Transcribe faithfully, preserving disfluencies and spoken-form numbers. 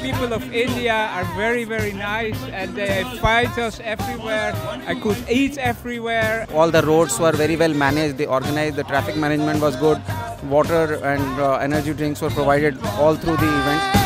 People of India are very, very nice, and they fight us everywhere. I could eat everywhere. All the roads were very well managed, they organized, the traffic management was good, water and uh, energy drinks were provided all through the event.